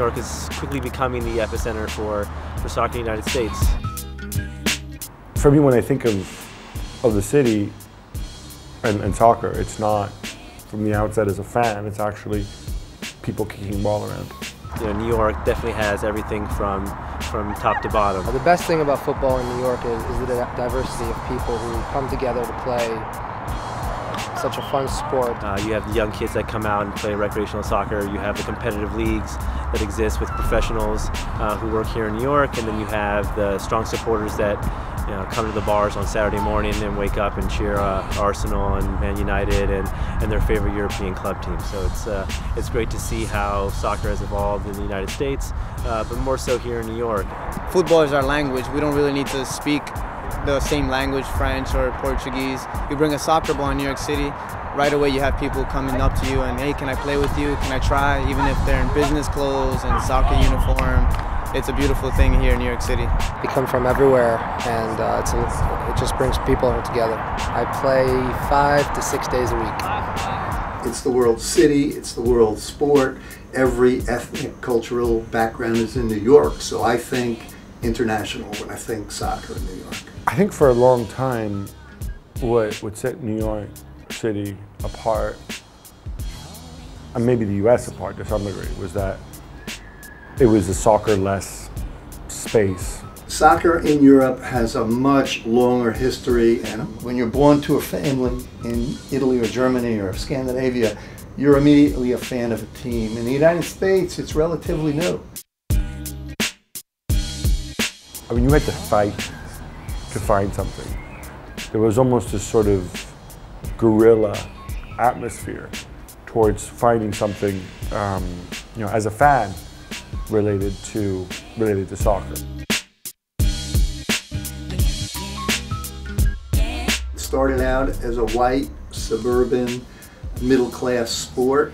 York is quickly becoming the epicenter for soccer in the United States. For me, when I think of the city and soccer, it's not from the outset as a fan, it's actually people kicking ball around. You know, New York definitely has everything from top to bottom. The best thing about football in New York is the diversity of people who come together to play such a fun sport. You have the young kids that come out and play recreational soccer. You have the competitive leagues that exist with professionals who work here in New York, and then you have the strong supporters that come to the bars on Saturday morning and wake up and cheer Arsenal and Man United and their favorite European club teams. So it's great to see how soccer has evolved in the United States, but more so here in New York. Football is our language. We don't really need to speak the same language, French or Portuguese. You bring a soccer ball in New York City, right away you have people coming up to you and, hey, can I play with you? Can I try? Even if they're in business clothes and soccer uniform. It's a beautiful thing here in New York City. They come from everywhere, and it just brings people together. I play 5 to 6 days a week. It's the world city, it's the world sport. Every ethnic, cultural background is in New York, so I think international when I think soccer in New York. I think for a long time, what would set New York City apart, and maybe the US apart to some degree, was that it was a soccer-less space. Soccer in Europe has a much longer history, and when you're born to a family in Italy or Germany or Scandinavia, you're immediately a fan of a team. In the United States, it's relatively new. I mean, you had to fight to find something. There was almost this sort of guerrilla atmosphere towards finding something, you know, as a fan, related to soccer. It started out as a white, suburban, middle-class sport,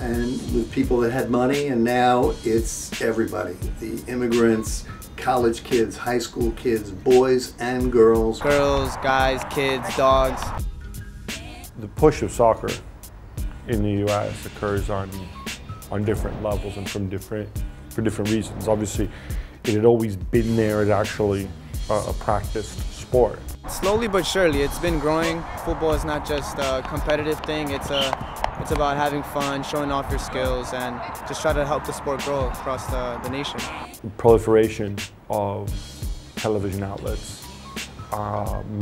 and with people that had money, and now it's everybody. The immigrants, college kids, high school kids, boys and girls. Girls, guys, kids, dogs. The push of soccer in the US occurs on different levels and for different reasons. Obviously, it had always been there. It's actually a practiced sport. Slowly but surely, it's been growing. Football is not just a competitive thing. It's about having fun, showing off your skills, and just try to help the sport grow across the nation. The proliferation of television outlets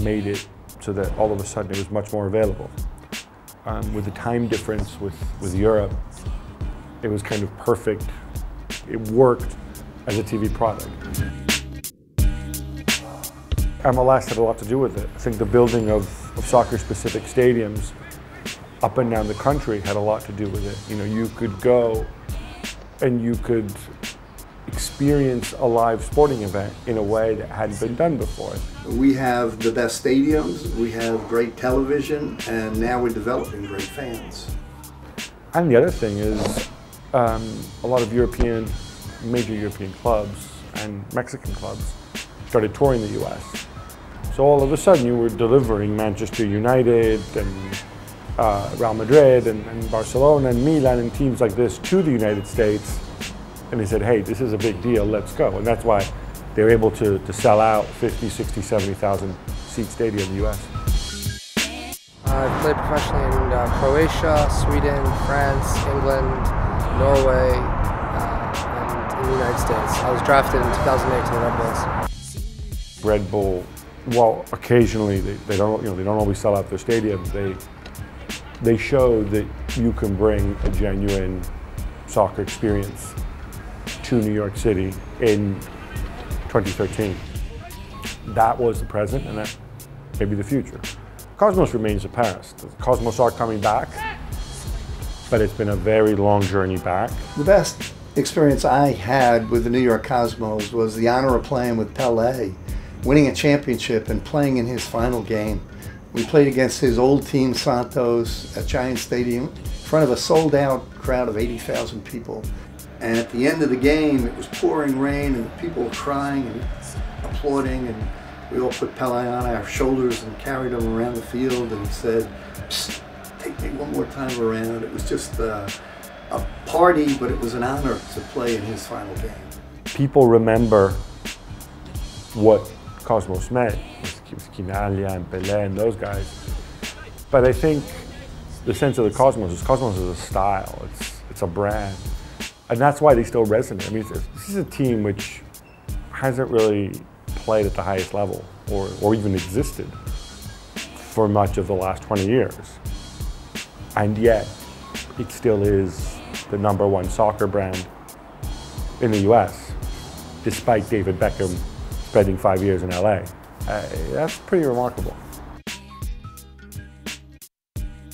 made it so that all of a sudden it was much more available. With the time difference with Europe, it was kind of perfect. It worked as a TV product. MLS had a lot to do with it. I think the building of soccer-specific stadiums up and down the country had a lot to do with it. You know, you could go and you could experience a live sporting event in a way that hadn't been done before. We have the best stadiums, we have great television, and now we're developing great fans. And the other thing is, a lot of major European clubs and Mexican clubs started touring the US. So all of a sudden you were delivering Manchester United and Real Madrid and Barcelona and Milan and teams like this to the United States. And they said, hey, this is a big deal, let's go. And that's why they were able to sell out 50, 60, 70,000 seat stadium in the US. I played professionally in Croatia, Sweden, France, England, Norway, and in the United States. I was drafted in 2008 to the Red Bulls. Red Bull, well, occasionally they don't always sell out their stadiums. They show that you can bring a genuine soccer experience to New York City in 2013. That was the present, and that may be the future. Cosmos remains the past. The Cosmos are coming back, but it's been a very long journey back. The best experience I had with the New York Cosmos was the honor of playing with Pelé, winning a championship and playing in his final game. We played against his old team, Santos, at Giant Stadium, in front of a sold-out crowd of 80,000 people. And at the end of the game, it was pouring rain and people were crying and applauding, and we all put Pelé on our shoulders and carried him around the field and said, "Psst, take me one more time around." It was just a party, but it was an honor to play in his final game. People remember what Cosmos meant, with Quinalia and Pelé and those guys. But I think the sense of the Cosmos is a style, it's a brand. And that's why they still resonate. I mean, this is a team which hasn't really played at the highest level or even existed for much of the last 20 years. And yet, it still is the #1 soccer brand in the US, despite David Beckham spending 5 years in LA. That's pretty remarkable.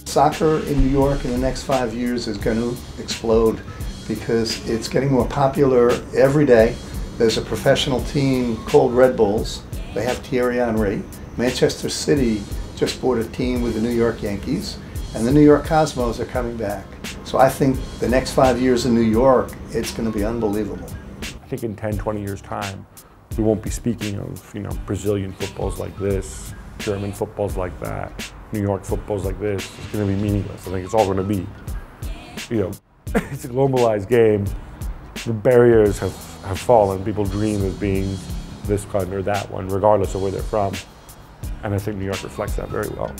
Soccer in New York in the next 5 years is going to explode because it's getting more popular every day. There's a professional team called Red Bulls. They have Thierry Henry. Manchester City just bought a team with the New York Yankees, and the New York Cosmos are coming back. So I think the next 5 years in New York, it's going to be unbelievable. I think in 10, 20 years' time, we won't be speaking of, Brazilian footballs like this, German footballs like that, New York footballs like this. It's going to be meaningless. I think it's all going to be, it's a globalized game. The barriers have fallen. People dream of being this one or that one, regardless of where they're from. And I think New York reflects that very well.